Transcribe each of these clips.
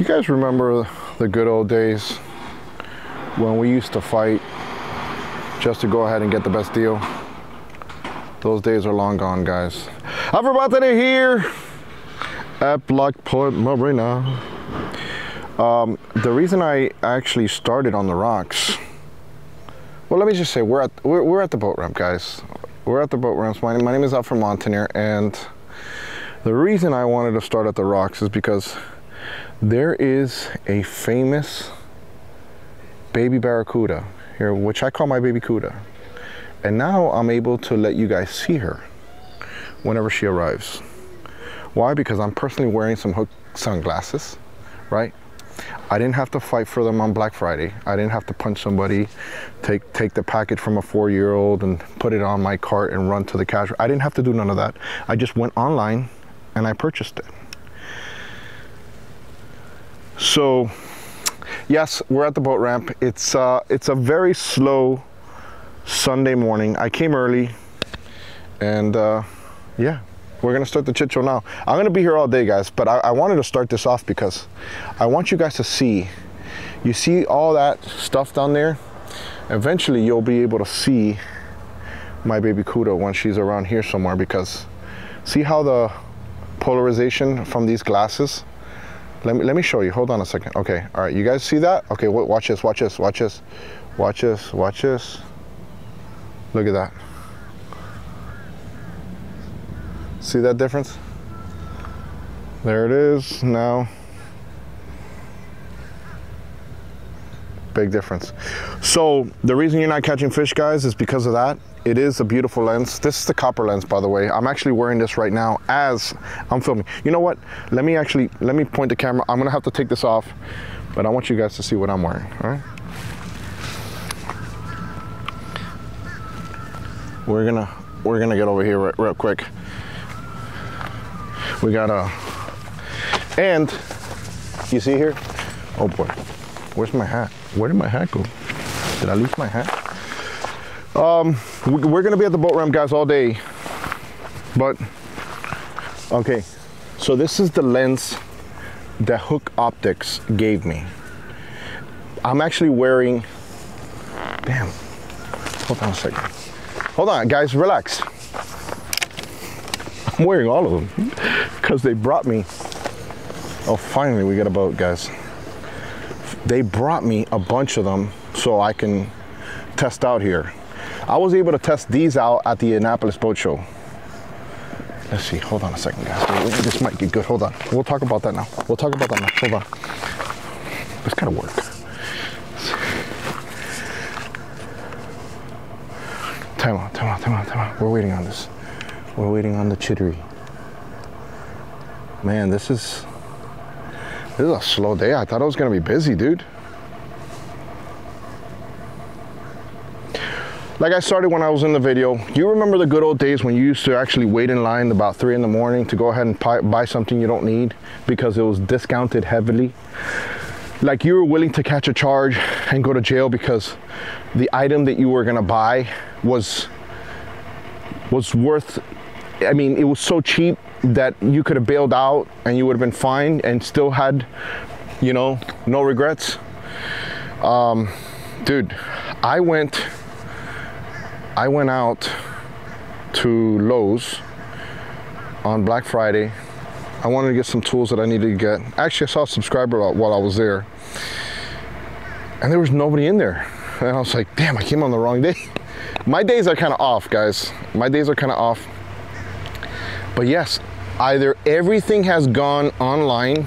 You guys remember the good old days when we used to fight just to go ahead and get the best deal? Those days are long gone, guys. Alfred Montaner here at Black Point Marina. The reason I actually started on the rocks, well, let me just say, we're at the boat ramp, guys. We're at the boat ramps. My name is Alfred Montaner, and the reason I wanted to start at the rocks is because there is a famous baby barracuda here, which I call my baby cuda. And now I'm able to let you guys see her whenever she arrives. Why? Because I'm personally wearing some Hook sunglasses, right? I didn't have to fight for them on Black Friday. I didn't have to punch somebody, take the package from a 4-year-old and put it on my cart and run to the cash. I didn't have to do none of that. I just went online and I purchased it. So yes, we're at the boat ramp. It's a very slow Sunday morning. I came early, and yeah, we're gonna start the Chit Show now. I'm gonna be here all day, guys, but I wanted to start this off because I want you guys to see. You see all that stuff down there? Eventually you'll be able to see my baby cuda when she's around here somewhere, because see how the polarization from these glasses? Let me show you. Hold on a second. Okay, all right, you guys see that? Okay, watch this, watch this, watch this, watch this, watch this. Look at that. See that difference? There it is now. Big difference. So the reason you're not catching fish, guys, is because of that. It is a beautiful lens. This is the copper lens, by the way. I'm actually wearing this right now as I'm filming. You know what? Let me point the camera. I'm gonna have to take this off, but I want you guys to see what I'm wearing, all right? We're gonna get over here real quick. We got a, and you see here, oh boy, where's my hat? Where did my hat go? Did I lose my hat? We're gonna be at the boat ramp, guys, all day, but okay, so this is the lens that Hook Optics gave me. I'm actually wearing, damn, hold on a second. Hold on, guys, relax. I'm wearing all of them because they brought me, oh, finally we got a boat, guys. They brought me a bunch of them so I can test out here. I was able to test these out at the Annapolis Boat Show. Let's see, hold on a second, guys. This might get good, hold on. We'll talk about that now. We'll talk about that now, hold on. This gotta work. Time out, time out, time out, time out. We're waiting on this. We're waiting on the chittery. Man, this is a slow day. I thought it was gonna be busy, dude. Like I started when I was in the video, you remember the good old days when you used to actually wait in line about 3 in the morning to go ahead and buy something you don't need because it was discounted heavily? Like you were willing to catch a charge and go to jail because the item that you were gonna buy was worth, I mean, it was so cheap that you could have bailed out and you would have been fine and still had, you know, no regrets. Dude, I went out to Lowe's on Black Friday. I wanted to get some tools that I needed to get. Actually, I saw a subscriber while I was there, and there was nobody in there. And I was like, damn, I came on the wrong day. My days are kind of off, guys. My days are kind of off. But yes, either everything has gone online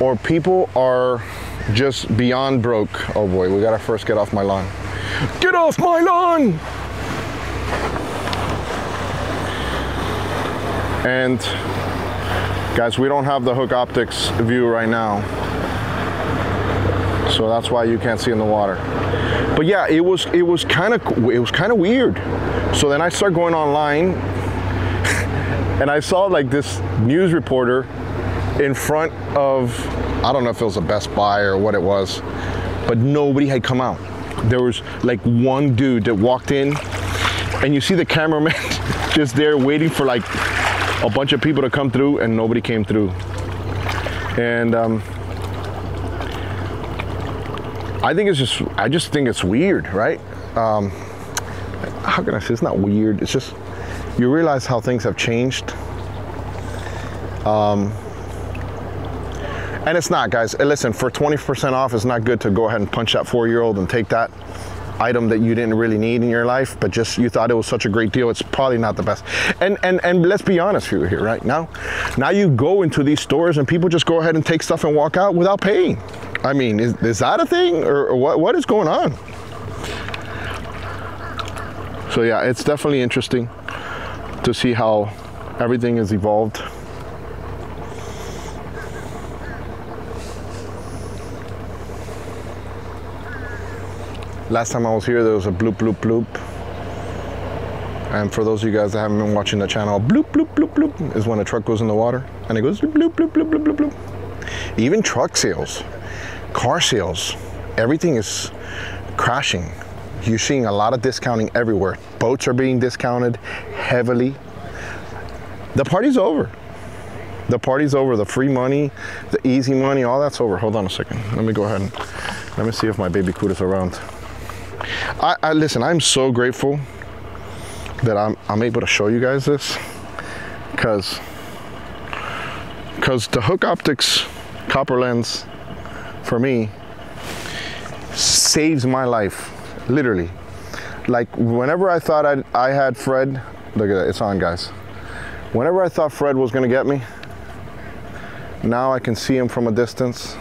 or people are just beyond broke. Oh boy, we gotta first get off my lawn. Get off my lawn! And guys, we don't have the Hook Optics view right now, so that's why you can't see in the water. But yeah, it was kind of weird. So then I started going online, and I saw like this news reporter in front of, I don't know if it was a Best Buy or what it was, but nobody had come out. There was like one dude that walked in, and you see the cameraman just there waiting for like a bunch of people to come through, and nobody came through. And I think it's just, I just think it's weird, right? How can I say, it's not weird, it's just, you realize how things have changed. And it's not, guys, listen, for 20% off, it's not good to go ahead and punch that 4-year-old and take that item that you didn't really need in your life, but just you thought it was such a great deal. It's probably not the best. And let's be honest here right now. Now you go into these stores and people just go ahead and take stuff and walk out without paying. I mean, is that a thing, or what is going on? So yeah, it's definitely interesting to see how everything has evolved. Last time I was here, there was a bloop, bloop, bloop. And for those of you guys that haven't been watching the channel, bloop, bloop, bloop, bloop is when a truck goes in the water and it goes bloop, bloop, bloop, bloop, bloop, bloop. Even truck sales, car sales, everything is crashing. You're seeing a lot of discounting everywhere. Boats are being discounted heavily. The party's over. The party's over. The free money, the easy money, all that's over. Hold on a second. Let me go ahead and let me see if my baby coot is around. I listen, I'm so grateful that I'm able to show you guys this, because the Hook Optics copper lens for me saves my life. Literally, like whenever I thought I had Fred, look at that, it's on, guys. Whenever I thought Fred was gonna get me, now I can see him from a distance.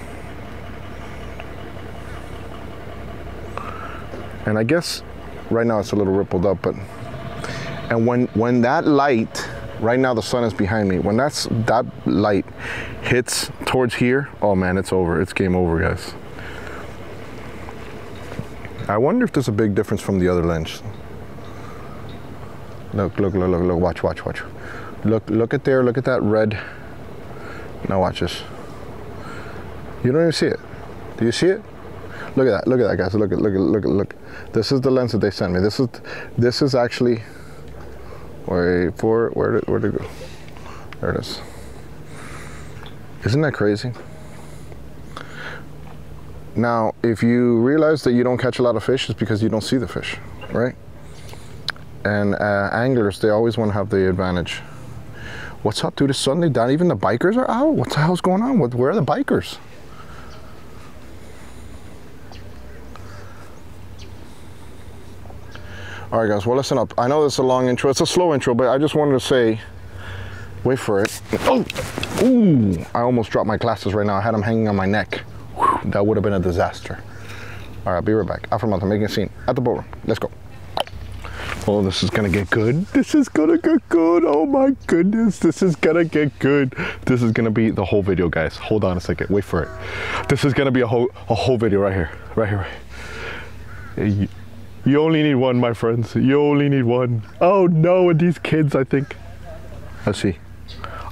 And I guess right now it's a little rippled up, but, and when that light, right now the sun is behind me, when that light hits towards here, oh man, it's over, it's game over, guys. I wonder if there's a big difference from the other lens. Look, look, look, look, look, watch, watch, watch. Look, look at there, look at that red. Now watch this. You don't even see it. Do you see it? Look at that, guys, look. This is the lens that they sent me. This is actually, wait for it, where'd it go? There it is. Isn't that crazy? Now, if you realize that you don't catch a lot of fish, it's because you don't see the fish, right? And anglers, they always want to have the advantage. What's up, dude? It's Sunday. Not even the bikers are out. What the hell's going on? Where are the bikers? All right, guys. Well, listen up. I know this is a long intro. It's a slow intro, but I just wanted to say, wait for it. Oh, ooh! I almost dropped my glasses right now. I had them hanging on my neck. That would have been a disaster. All right, I'll be right back. Alfred Montaner, making a scene at the boat. Let's go. Oh, this is gonna get good. This is gonna get good. Oh my goodness, this is gonna get good. This is gonna be the whole video, guys. Hold on a second. Wait for it. This is gonna be a whole video right here, right here, right here. You only need one, my friends. You only need one. Oh no, and these kids, I think. Let's see.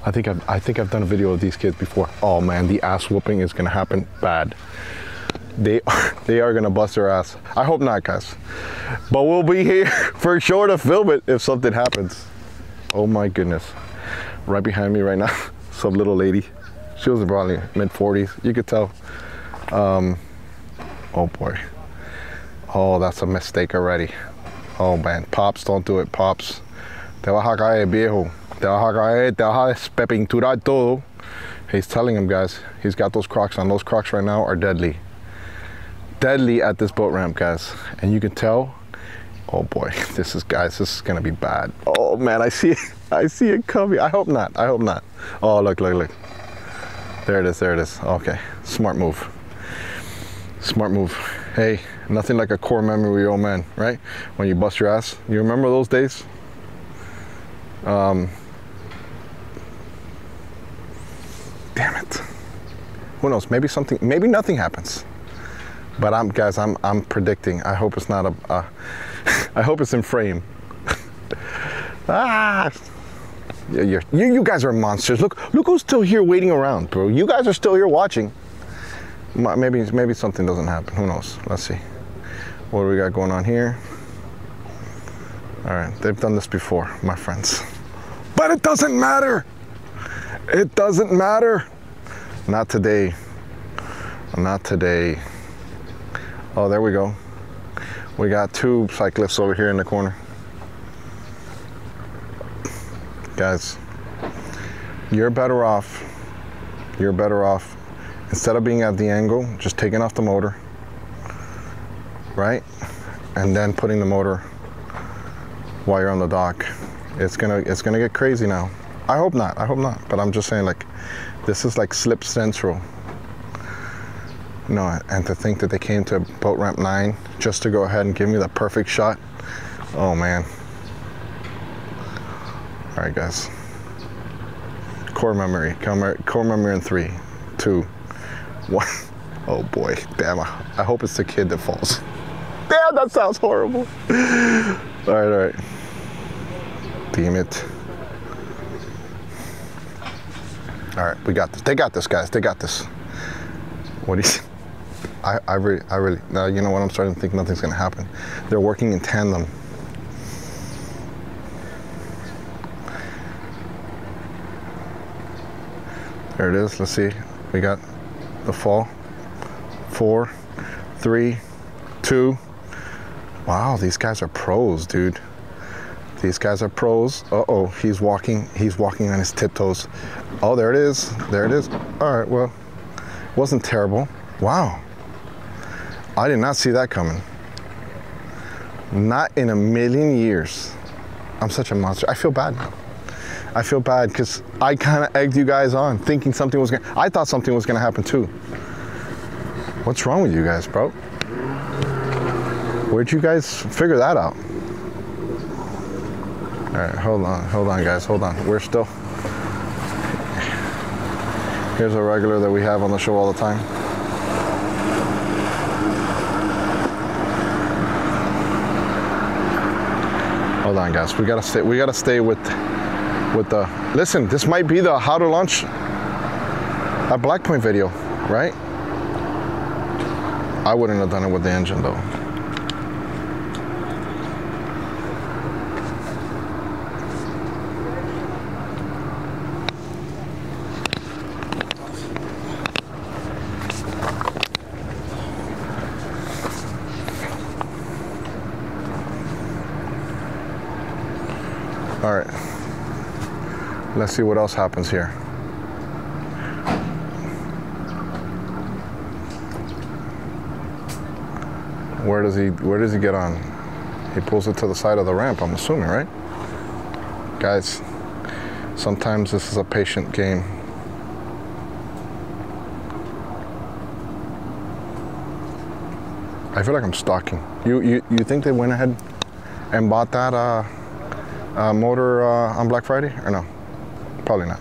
I think I've done a video of these kids before. Oh man, the ass whooping is gonna happen bad. They are gonna bust their ass. I hope not, guys. But we'll be here for sure to film it if something happens. Oh my goodness. Right behind me right now, some little lady. She was probably mid-40s, you could tell. Oh boy. Oh, that's a mistake already. Oh man, Pops, don't do it, Pops. Te vas a caer, viejo. He's telling him, guys, he's got those Crocs on. Those Crocs right now are deadly. Deadly at this boat ramp, guys. And you can tell, oh boy, this is, guys, this is gonna be bad. Oh man, I see it coming. I hope not, I hope not. Oh, look, look, look. There it is, there it is. Okay, smart move. Smart move. Hey, nothing like a core memory, old man, right? When you bust your ass, you remember those days? Damn it. Who knows? Maybe something. Maybe nothing happens. But guys, I'm predicting. I hope it's not a. I hope it's in frame. Ah. You guys are monsters. Look who's still here waiting around, bro. You guys are still here watching. Maybe something doesn't happen. Who knows? Let's see. What do we got going on here? All right, they've done this before, my friends. But it doesn't matter. It doesn't matter. Not today. Not today. Oh, there we go. We got two pike lifts over here in the corner. Guys, you're better off. You're better off. Instead of being at the angle, just taking off the motor, right? And then putting the motor while you're on the dock. It's gonna get crazy now. I hope not, But I'm just saying, like, this is like slip central. No, and to think that they came to boat ramp 9 just to go ahead and give me the perfect shot. Oh man. All right, guys. Core memory. Core memory in 3, 2, 1. Oh boy, damn. I hope it's the kid that falls. Damn, that sounds horrible. All right. Damn it. All right, we got this. They got this, guys. They got this. What do you? I really. Now you know what? I'm starting to think nothing's gonna happen. They're working in tandem. There it is. Let's see. We got the fall. 4, 3, 2. Wow, these guys are pros, dude. These guys are pros. Uh-oh, he's walking on his tiptoes. Oh, there it is, All right, well, wasn't terrible. Wow, I did not see that coming. Not in a million years. I'm such a monster. I feel bad now. I feel bad because I kind of egged you guys on thinking something was gonna, I thought something was gonna happen too. What's wrong with you guys, bro? Where'd you guys figure that out? All right, hold on, guys, We're still. Here's a regular that we have on the show all the time. Hold on, guys. We gotta stay with the. Listen, this might be the how to launch a Black Point video, right? I wouldn't have done it with the engine though. Let's see what else happens here. Where does he get on? He pulls it to the side of the ramp, I'm assuming, right? Guys, sometimes this is a patient game. I feel like I'm stalking. You think they went ahead and bought that motor on Black Friday or no? Probably not.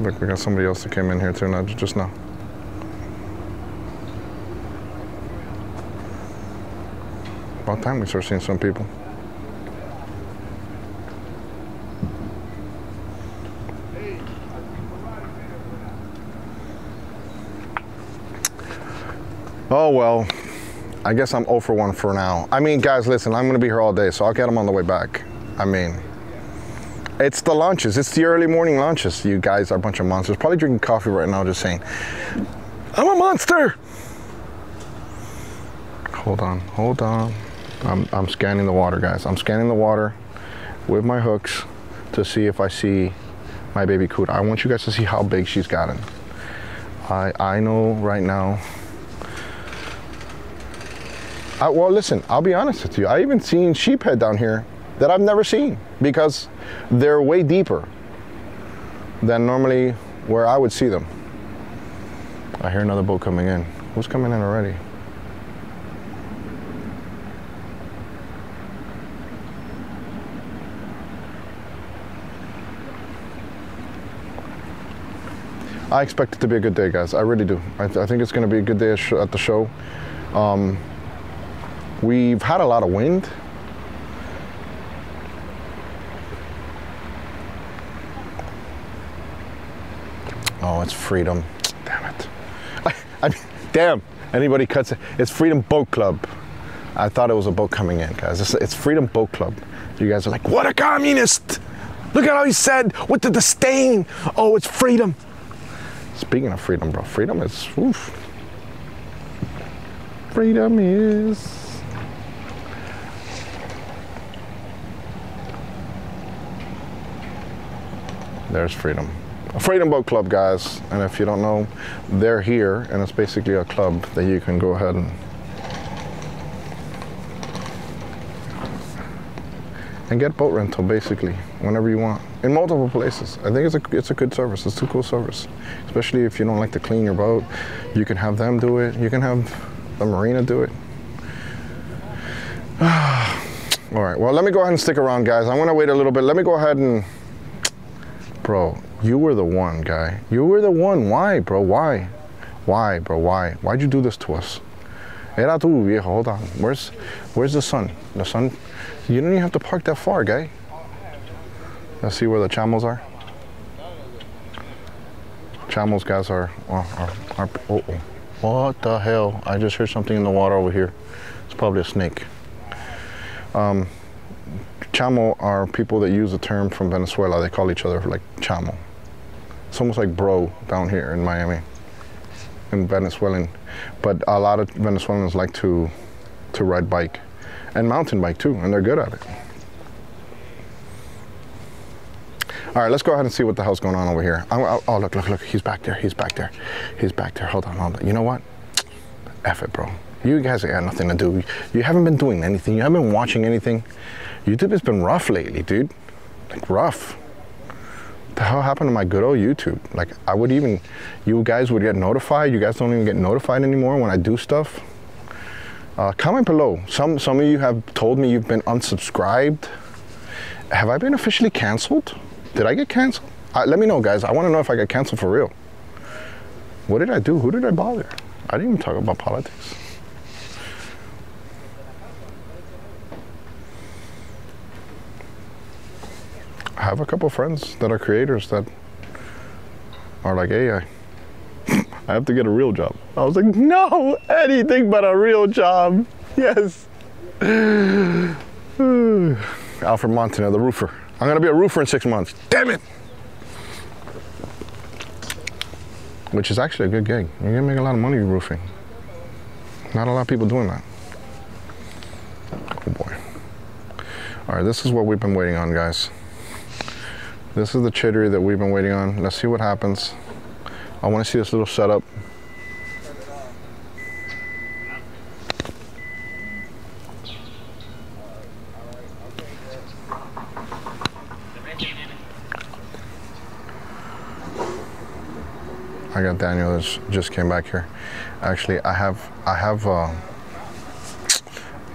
Look, we got somebody else that came in here too, now, just now. About time we start seeing some people. Oh well, I guess I'm 0 for 1 for now. I mean, guys, listen, I'm gonna be here all day, so I'll get them on the way back. I mean, it's the launches. It's the early morning launches. You guys are a bunch of monsters. Probably drinking coffee right now, just saying, I'm a monster. Hold on. I'm scanning the water, guys. I'm scanning the water with my hooks to see if I see my baby cooter. I want you guys to see how big she's gotten. I know right now, well, listen, I'll be honest with you. I even seen sheephead down here that I've never seen because they're way deeper than normally where I would see them. I hear another boat coming in. Who's coming in already? I expect it to be a good day, guys. I really do. I think it's going to be a good day at the show. We've had a lot of wind. Oh, it's Freedom. Damn it. I mean, damn, anybody cuts it. It's Freedom Boat Club. I thought it was a boat coming in, guys. It's Freedom Boat Club. You guys are like, what a communist. Look at how he said with the disdain, oh, it's freedom. Speaking of freedom, bro, freedom is, oof. Freedom is. There's freedom. Freedom Boat Club, guys, and if you don't know, they're here, and it's basically a club that you can go ahead and get boat rental, basically, whenever you want, in multiple places. I think it's a good service. It's a cool service, especially if you don't like to clean your boat. You can have them do it. You can have the marina do it. All right, well, let me go ahead and stick around, guys. I'm gonna wait a little bit. Let me go ahead and, bro, you were the one, guy. You were the one. Why, bro? Why? Why, bro? Why? Why'd you do this to us? Era tu, viejo. Hold on. Where's the sun? The sun? You don't even have to park that far, guy. Let's see where the chamos are. Chamos, guys, are uh-oh. What the hell? I just heard something in the water over here. It's probably a snake. Chamo are people that use the term from Venezuela. They call each other like chamo. It's almost like bro down here in Miami, in Venezuelan. But a lot of Venezuelans like to ride bike and mountain bike too, and they're good at it. All right, let's go ahead and see what the hell's going on over here. Oh, look, look, look, he's back there, he's back there. He's back there, hold on, hold on. You know what? F it, bro. You guys got nothing to do. You haven't been doing anything. You haven't been watching anything. YouTube has been rough lately, dude. Like, rough. What the hell happened to my good old YouTube? Like, I would even, you guys would get notified. You guys don't even get notified anymore when I do stuff. Comment below. Some of you have told me you've been unsubscribed. Have I been officially canceled? Did I get canceled? Let me know, guys. I want to know if I got canceled for real. What did I do? Who did I bother? I didn't even talk about politics. I have a couple friends that are creators that are like, hey, I have to get a real job. I was like, no, anything but a real job. Yes. Alfred Montaner, the roofer. I'm gonna be a roofer in 6 months. Damn it. Which is actually a good gig. You're gonna make a lot of money roofing. Not a lot of people doing that. Oh boy. All right, this is what we've been waiting on, guys. This is the chittery that we've been waiting on. Let's see what happens. I want to see this little setup. I got Daniel that just came back here. Actually, I have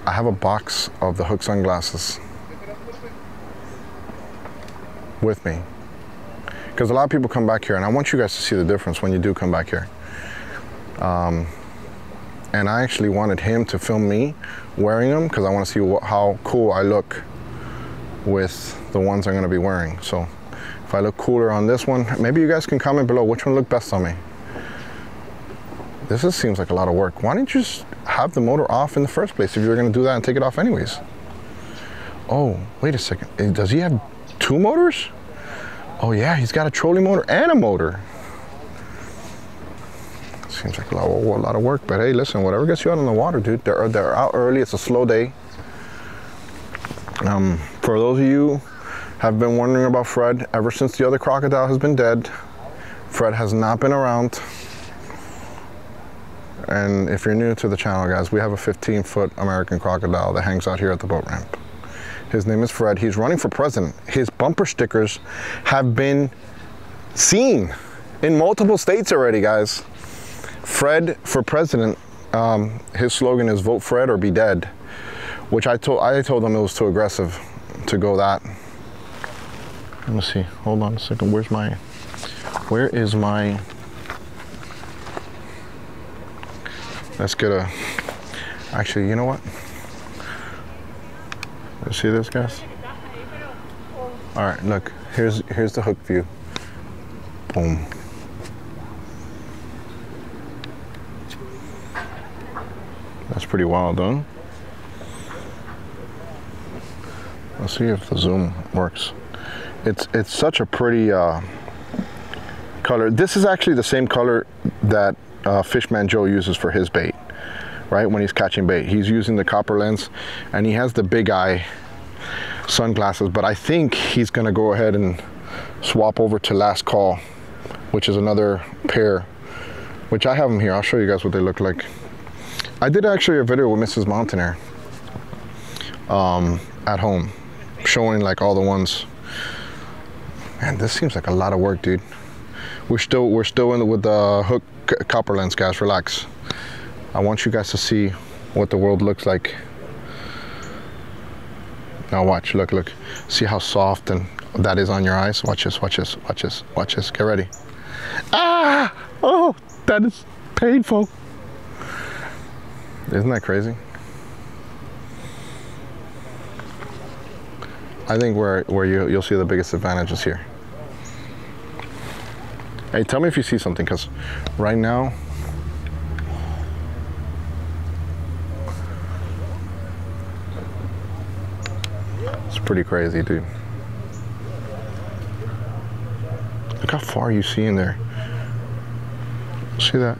a box of the Hook Sunglasses with me, because a lot of people come back here, and I want you guys to see the difference when you do come back here. And I actually wanted him to film me wearing them, because I want to see how cool I look with the ones I'm going to be wearing. So if I look cooler on this one, maybe you guys can comment below which one looked best on me. This just seems like a lot of work. Why didn't you just have the motor off in the first place if you were going to do that and take it off anyways? Oh, wait a second. Does he have two motors? Oh yeah, he's got a trolley motor and a motor. Seems like a lot of work, but hey, listen, whatever gets you out on the water, dude. They're out early. It's a slow day. For those of you who have been wondering about Fred, ever since the other crocodile has been dead, Fred has not been around. And if you're new to the channel, guys, we have a 15-foot American crocodile that hangs out here at the boat ramp. His name is Fred. He's running for president. His bumper stickers have been seen in multiple states already, guys. Fred for president. His slogan is "Vote Fred or Be Dead," which I told him it was too aggressive to go that. Let me see. Hold on a second. Where is my? Let's get a. Actually, you know what? See this, guys? All right, look, here's the hook view. Boom. That's pretty wild, huh? Let's see if the zoom works. It's such a pretty color. This is actually the same color that Fishman Joe uses for his bait, right? When he's catching bait, he's using the copper lens, and he has the big eye sunglasses, but I think he's gonna go ahead and swap over to Last Call, which is another pair, which I have them here. I'll show you guys what they look like. I did actually a video with Mrs. Montaner at home, showing like all the ones. Man, this seems like a lot of work, dude. We're still in with the hook copper lens, guys. Relax. I want you guys to see what the world looks like. Now watch, look, look. See how soft and that is on your eyes? Watch this, watch this, watch this, watch this. Get ready. Ah! Oh, that is painful. Isn't that crazy? I think where you'll see the biggest advantage is here. Hey, tell me if you see something, because right now, pretty crazy, dude. Look how far you see in there. See that?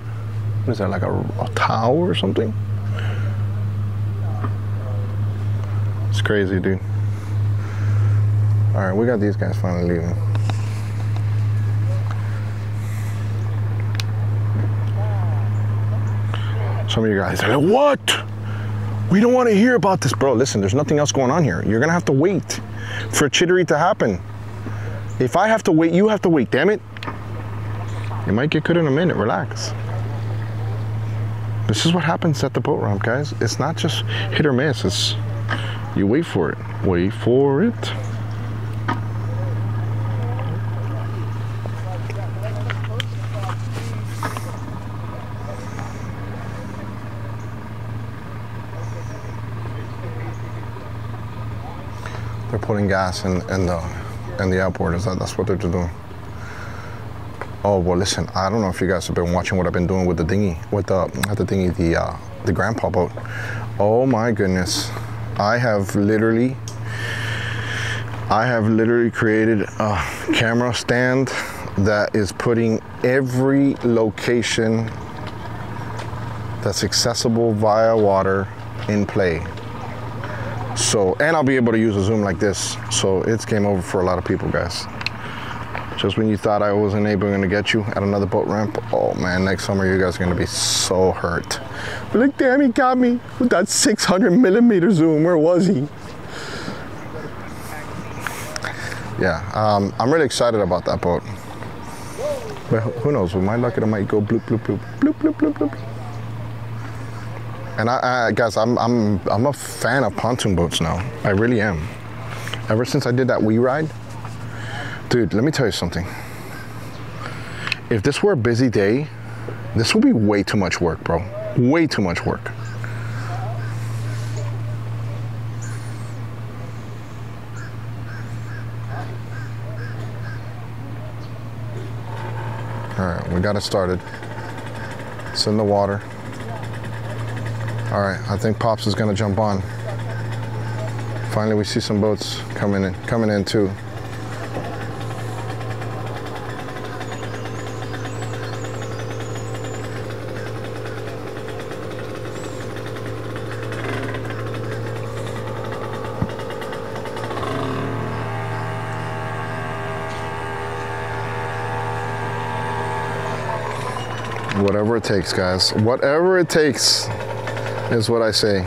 What is that, like a tower or something? It's crazy, dude. All right, we got these guys finally leaving. Some of you guys are like, what? We don't want to hear about this. Bro, listen, there's nothing else going on here. You're going to have to wait for chittery to happen. If I have to wait, you have to wait, damn it. It might get good in a minute, relax. This is what happens at the boat ramp, guys. It's not just hit or miss, it's you wait for it. Wait for it. Putting gas in the outboard. Is that's what they're doing. Oh well, listen, I don't know if you guys have been watching what I've been doing with the dinghy, with the grandpa boat. Oh my goodness, I have literally created a camera stand that is putting every location that's accessible via water in play. So, and I'll be able to use a zoom like this. So it's game over for a lot of people, guys. Just when you thought I wasn't able to get you at another boat ramp, oh man, next summer you guys are gonna be so hurt. But look, damn, he got me with that 600mm zoom. Where was he? Yeah, I'm really excited about that boat. But who knows, with my luck, it might go bloop, bloop, bloop, bloop, bloop, bloop, bloop. And guys, I'm a fan of pontoon boats now. I really am. Ever since I did that wee ride, dude, let me tell you something. If this were a busy day, this would be way too much work, bro. Way too much work. All right, we got it started. It's in the water. All right, I think Pops is gonna jump on. Finally, we see some boats coming in too. Whatever it takes, guys. Whatever it takes. Is what I say.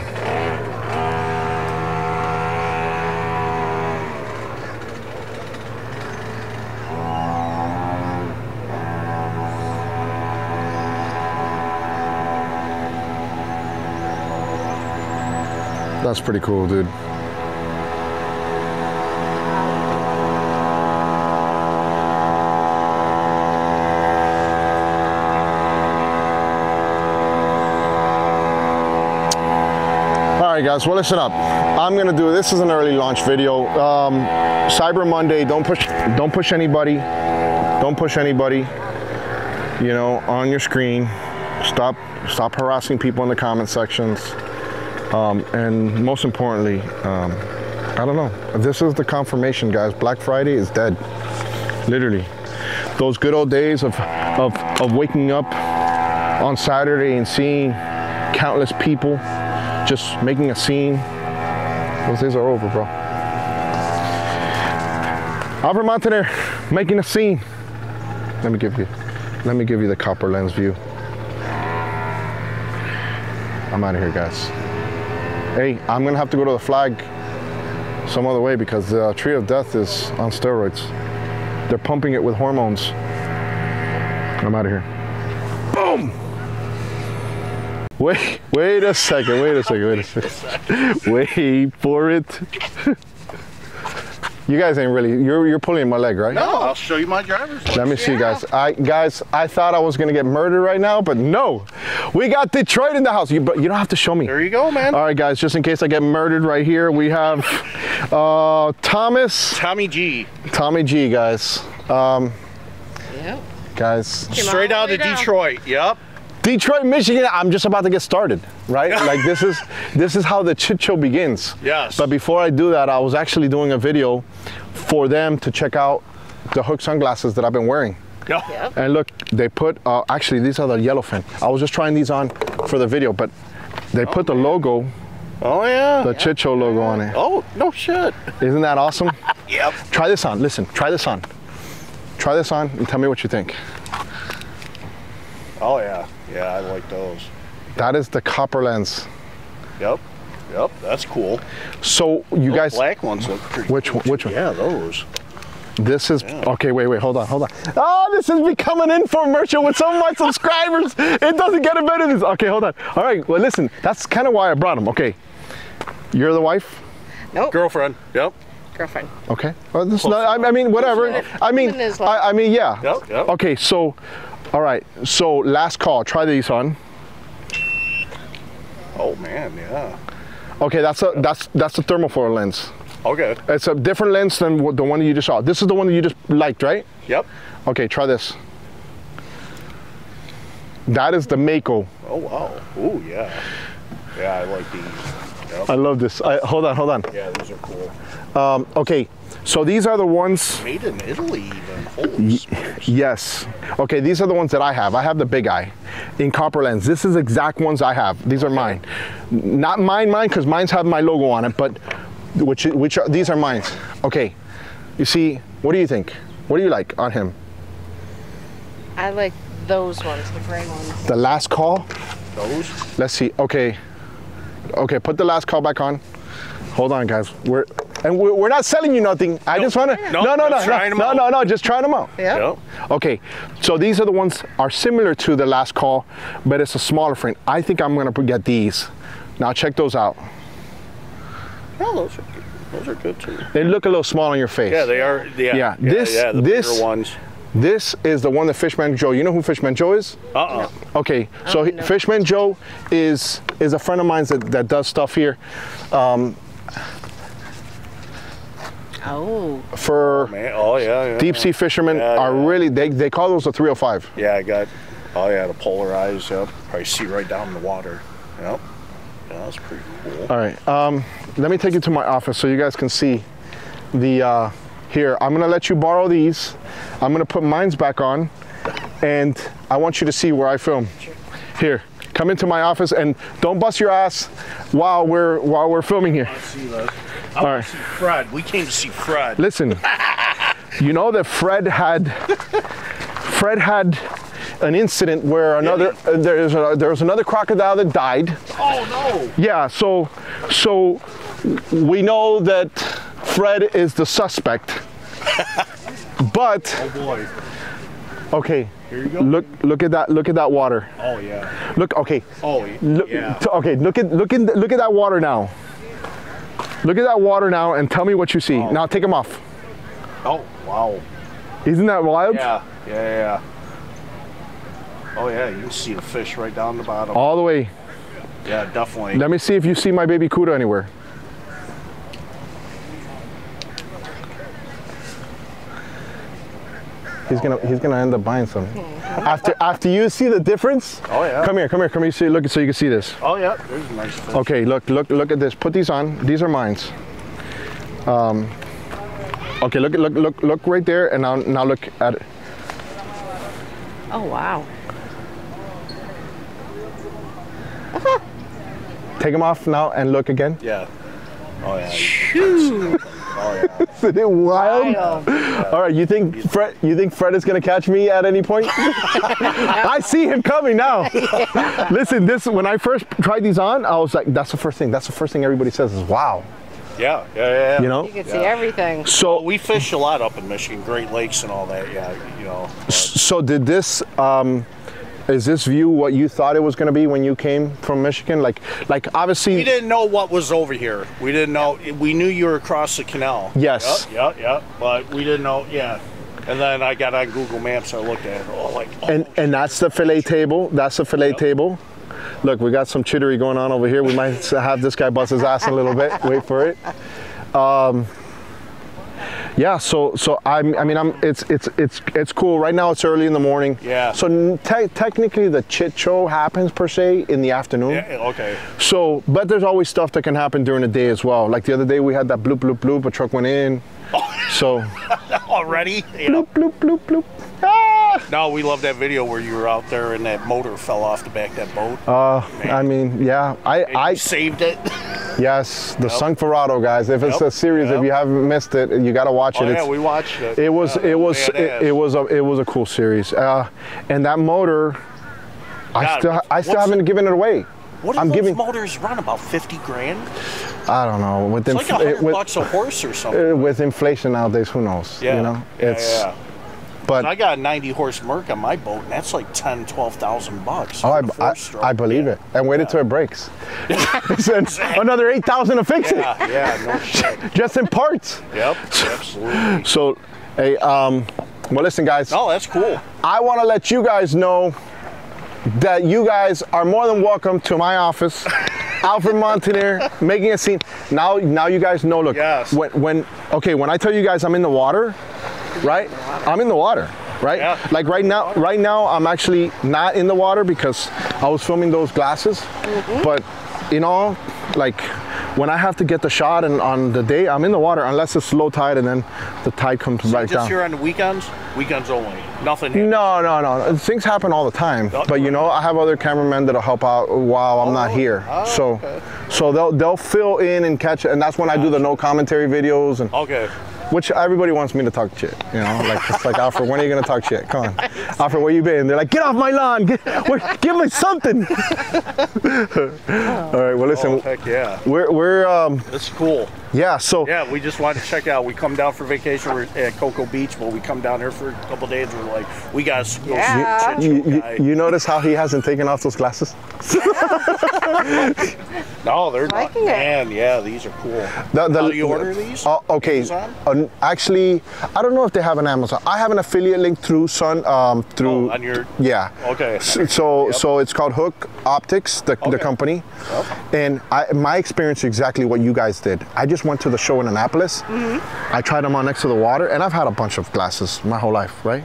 That's pretty cool, dude. Guys, well, listen up. I'm gonna do this is an early launch video. Cyber Monday. Don't push anybody. Don't push anybody. You know, on your screen. Stop harassing people in the comment sections. And most importantly, I don't know. This is the confirmation, guys. Black Friday is dead, literally. Those good old days of waking up on Saturday and seeing countless people just making a scene, those days are over, bro. Alfred Montaner making a scene. Let me give you the copper lens view. I'm out of here, guys. Hey, I'm gonna have to go to the flag some other way because the Tree of Death is on steroids. They're pumping it with hormones. I'm out of here. Boom! Wait a second. Wait for it. You guys ain't really, you're pulling my leg, right? No, I'll show you my driver's license. Let me see, guys. I thought I was gonna get murdered right now, but no. We got Detroit in the house. You don't have to show me. There you go, man. All right, guys, just in case I get murdered right here, we have Tommy G, guys. Yep. Guys. Straight out of Detroit, yep. Detroit, Michigan. I'm just about to get started, right? Like this is how the Chit Show begins. Yes. But before I do that, I was actually doing a video for them to check out the Hook sunglasses that I've been wearing. Yeah. And look, they put actually these are the yellowfin. I was just trying these on for the video, but they put the logo. Oh yeah. The Chit Show logo on it. Oh no shit. Isn't that awesome? Yep. Try this on. Listen. Try this on. Try this on and tell me what you think. Oh yeah. Yeah, I like those. That is the copper lens. Yep, yep, that's cool. So you those guys, black ones look pretty. Which one? Yeah, those. This is okay. Wait, hold on. Oh, this is becoming an infomercial with some of my subscribers. It doesn't get a better than this. Okay, hold on. All right, well listen, that's kind of why I brought them. Okay, you're the wife. Nope. Girlfriend. Yep. Girlfriend. Okay. Well, this not, I mean, whatever. I mean, yeah. Yep, yep. Okay, so. All right, so last call. Try these on. Oh man, yeah. Okay, that's a thermofoil lens. Okay. It's a different lens than the one you just saw. This is the one that you just liked, right? Yep. Okay, try this. That is the Mako. Oh wow. Oh yeah. Yeah, I like these. Yep. I love this. Hold on. Yeah, these are cool. Okay. So these are the ones made in Italy even. Holy smokes. Yes. Okay, these are the ones that I have. I have the big eye in copper lens. This is exact ones I have. These are mine. Not mine because mine's have my logo on it, but these are mine. Okay. You see, what do you think? What do you like on him? I like those ones, the gray ones. The last call? Those? Let's see. Okay. Okay, put the last call back on. Hold on, guys. We're not selling you nothing. I just want to just try them out. Yeah. Yep. Okay. So these are the ones are similar to the last call, but it's a smaller frame. I think I'm gonna get these. Now check those out. Oh, those are good too. They look a little small on your face. Yeah, they are. Yeah. Yeah. The bigger ones. This is the one that Fishman Joe. You know who Fishman Joe is? No. Okay, so Fishman Joe is a friend of mine that does stuff here. Deep sea fishermen really, they call those a 305. Yeah, the polarized, probably see right down in the water. Yep. Yeah, that's pretty cool. All right, let me take you to my office so you guys can see the, here, I'm gonna let you borrow these. I'm gonna put mines back on and I want you to see where I film. Here. Come into my office and don't bust your ass while we're filming here. I want to see Fred. We came to see Fred. Listen, you know that Fred had an incident where there was another crocodile that died. Oh no! Yeah, so we know that Fred is the suspect, but oh boy. Okay. Here you go. Look at that water. Oh yeah. Look. Okay. Oh yeah. Okay. Look at that water now. Look at that water now, and tell me what you see. Oh. Now take them off. Oh wow. Isn't that wild? Yeah. Yeah. Yeah. Oh yeah. You can see the fish right down the bottom. All the way. Yeah, definitely. Let me see if you see my baby Cuda anywhere. He's gonna end up buying some. After you see the difference. Oh yeah. Come here. See, look, so you can see this. Oh yeah. There's a nice fish. Okay, look at this. Put these on. These are mines. Okay, look right there, and now look at it. Oh wow! Take them off now and look again. Yeah. Oh yeah. Shoot. Oh yeah. Isn't it wild? Yeah. All right, you think Fred is gonna catch me at any point? I see him coming now. Yeah. Listen, this when I first tried these on, I was like, that's the first thing. That's the first thing everybody says is wow. Yeah, yeah, yeah. You know, you can see everything. So well, we fish a lot up in Michigan, Great Lakes and all that. Yeah, you know. So did this? Is this view what you thought it was going to be when you came from Michigan? Like obviously we didn't know what was over here. We didn't know. We knew you were across the canal. Yes. Yeah, yeah. But we didn't know. Yeah. And then I got on Google Maps. I looked at it. Oh, like. Oh, and that's the fillet table. That's the fillet table. Look, we got some chittery going on over here. We might have this guy bust his ass a little bit. Wait for it. Yeah, so I mean, it's cool. Right now it's early in the morning. Yeah. So technically the chit show happens per se in the afternoon. Yeah, okay. So, but there's always stuff that can happen during the day as well. Like the other day we had that bloop, bloop, bloop, a truck went in. Oh. So. Already? Yeah. Bloop, bloop, bloop, bloop. Ah! No, we love that video where you were out there and that motor fell off the back of that boat. I mean, yeah. I saved it. Yes, the Sunk Verado, guys. If it's a series, if you haven't missed it, you got to watch it. Yeah, we watched it. It was a cool series. And that motor, I still haven't given it away. What do those motors run, about 50 grand? I don't know. With it's like $100 a horse or something. With inflation nowadays, who knows? Yeah, you know? But I got a 90-horse Merc on my boat, and that's like $10,000 to $12,000. Oh, I believe it. And waited till it breaks. Another $8,000 to fix it. Yeah, no shit. Just in parts. Yep, absolutely. So, hey, well, listen, guys. No, that's cool. I want to let you guys know that you guys are more than welcome to my office. Alfred Montaner, making a scene. Now you guys know. Look, when I tell you guys I'm in the water. Right? I'm in the water, right? Yeah. Like right now I'm actually not in the water because I was filming those glasses. Mm-hmm. But in all, like when I have to get the shot and on the day, I'm in the water unless it's low tide and then the tide comes right down. Just here on the weekends? Weekends only. Nothing here. No. Things happen all the time. But you know, I have other cameramen that'll help out while I'm not here. Oh, so they'll fill in and catch it, and that's when I do the no commentary videos and which everybody wants me to talk shit, you know, like it's like, Alfred, when are you gonna talk shit? Come on, Alfred, where you been? They're like, get off my lawn, give me something. All right, well, listen, heck yeah, it's cool. Yeah, so yeah, we just wanted to check out. We come down for vacation. We're at Cocoa Beach, but we come down here for a couple days. We're like, we gotta go. Yeah. You notice how he hasn't taken off those glasses? No, they're not. Man, yeah, these are cool. How do you order these? Okay, actually, I don't know if they have an Amazon. I have an affiliate link through Sun. Through on your Okay. So it's called Hook Optics, the company, and my experience is exactly what you guys did. I just went to the show in Annapolis. Mm-hmm. I tried them on next to the water, and I've had a bunch of glasses my whole life, right?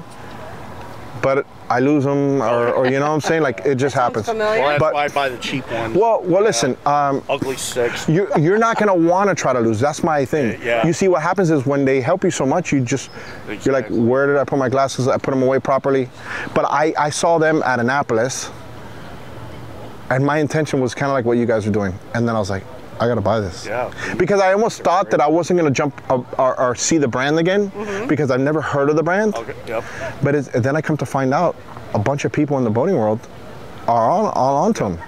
But I lose them, or you know what I'm saying? Like, it just happens. Well, that's why I buy the cheap ones. Well, listen. Ugly six. You're not going to want to try to lose. That's my thing. Yeah. You see, what happens is when they help you so much, you just, you're like, where did I put my glasses? I put them away properly. But I saw them at Annapolis, and my intention was kind of like what you guys were doing. And then I was like, I gotta buy this. Yeah. Because I almost thought that I wasn't gonna jump up or see the brand again, mm-hmm. because I've never heard of the brand. Okay. Yep. But then I come to find out a bunch of people in the boating world are all onto them.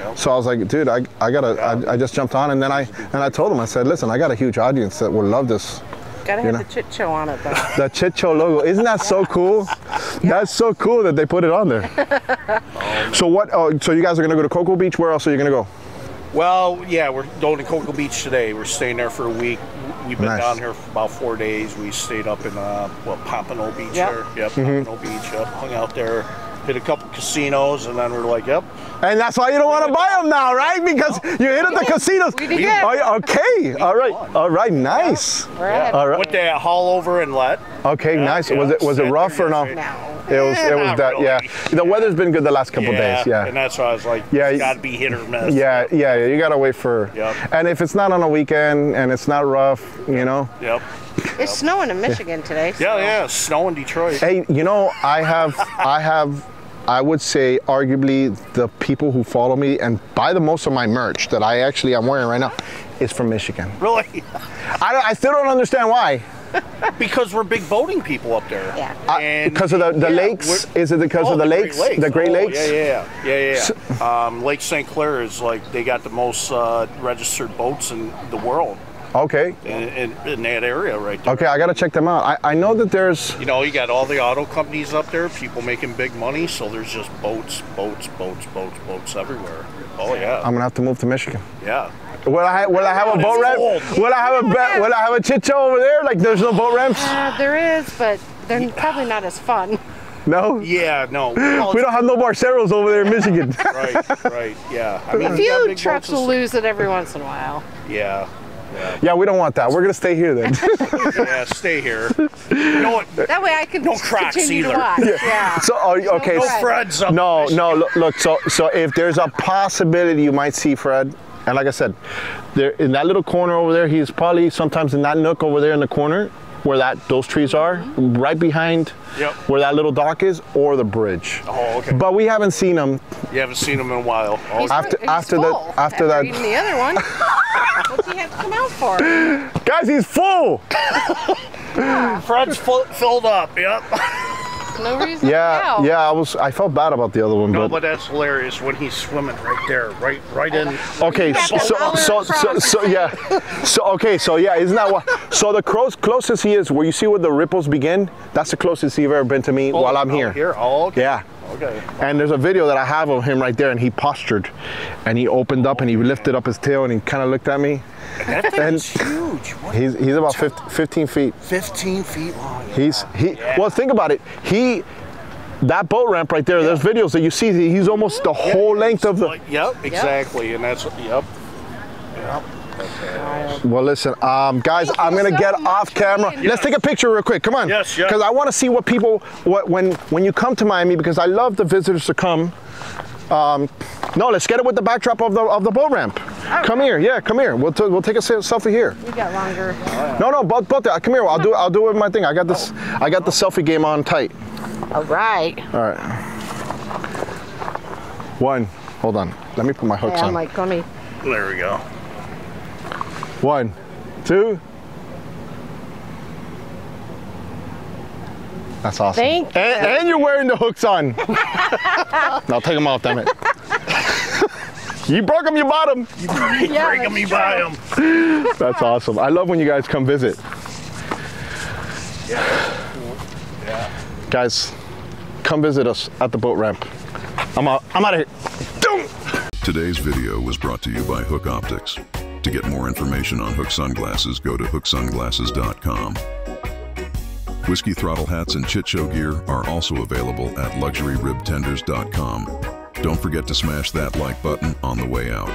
Yep. So I was like, dude, I just jumped on, and then I told them, I said, listen, I got a huge audience that will love this. Gotta have the Chit Show on it though. The Chit Show logo, isn't that so cool? Yeah. That's so cool that they put it on there. So what? Oh, so you guys are gonna go to Cocoa Beach. Where else are you gonna go? Well, yeah, we're going to Cocoa Beach today. We're staying there for a week. We've been down here for about 4 days. We stayed up in Pompano Beach there. Pompano Beach. Hung out there, hit a couple casinos, and then we're like, And that's why you don't want to buy them now, right? Because you hit at the casinos. We did okay. All right. All right. Nice. Yeah. All right. What they haul over and let. Okay. Yeah, nice. Yeah. Was it rough or no? No. It was that really. Yeah. The weather's been good the last couple days. Yeah. And that's why I was like, yeah, got to be hit or miss. Yeah. Yeah. Yeah. You gotta wait for. Yep. And if it's not on a weekend and it's not rough, you know. Yep. It's snowing in Michigan today. So. Yeah. Yeah. Snow in Detroit. Hey, you know, I would say arguably the people who follow me and buy the most of my merch that I actually am wearing right now is from Michigan. Really? I still don't understand why. Because we're big boating people up there. Yeah. Because of the lakes? Is it because of the lakes? The Great Lakes? Yeah. Lake St. Clair is like, they got the most registered boats in the world. Okay. In that area right there. Okay, I got to check them out. I know that there's... You know, you got all the auto companies up there, people making big money, so there's just boats everywhere. Oh, yeah. I'm going to have to move to Michigan. Yeah. Will I have a boat ramp? Will I have a Chit Show over there? Like, there's no boat ramps? There is, but they're probably not as fun. No? Yeah, no. We don't have no Barceros over there in Michigan. Right, yeah. I mean, a few trucks will lose it every once in a while. Yeah. Yeah, we don't want that. We're gonna stay here then. Yeah, stay here. You know what? That way I can no Crocs either. Yeah. So okay. No Freds. No. Look. So if there's a possibility you might see Fred, and like I said, there in that little corner over there, he's probably sometimes in that nook over there in the corner where those trees are, right behind where that little dock is, or the bridge. Oh, okay. But we haven't seen him. You haven't seen him in a while. Oh, after that. Even the other one. What's he have to come out for? Guys, he's full. Fred's filled up. Yep. No reason. Yeah. I felt bad about the other one. No, but that's hilarious when he's swimming right there, right in. Okay, so isn't that what? So the closest he is, where you see where the ripples begin, that's the closest he's ever been to me while I'm here. Oh, okay. Yeah. Okay. And there's a video that I have of him right there, and he postured, and he opened up, and he lifted up his tail, and he kind of looked at me. That thing's huge. What? He's about 15 feet. 15 feet long. Yeah. Well, think about it. That boat ramp right there. Yeah. There's videos that you see. He's almost the whole length of the. Yep. Exactly. And that's Yep. Well, listen, guys, I'm gonna get off camera. Let's take a picture real quick. Come on. Yes. Because I want to see what people, when you come to Miami, because I love the visitors to come. No, let's get it with the backdrop of the boat ramp. Right. Come here, come here. We'll take a selfie here. We got longer. No, both there. Come here. I'll do it with my thing. I got this. I got the selfie game on tight. All right. All right. One. Hold on. Let me put my hooks on. Like, there we go. 1, 2. That's awesome. Thank you. And you're wearing the hooks on. No, take them off, damn it. You broke them, you bought them. You break them, you buy them. That's awesome. I love when you guys come visit. Yeah, that's cool. Yeah. Guys, come visit us at the boat ramp. I'm out of here. Doom. Today's video was brought to you by Hook Optics. To get more information on Hook Sunglasses, go to HookSunglasses.com. Whiskey throttle hats and Chit Show gear are also available at LuxuryRibTenders.com. Don't forget to smash that like button on the way out.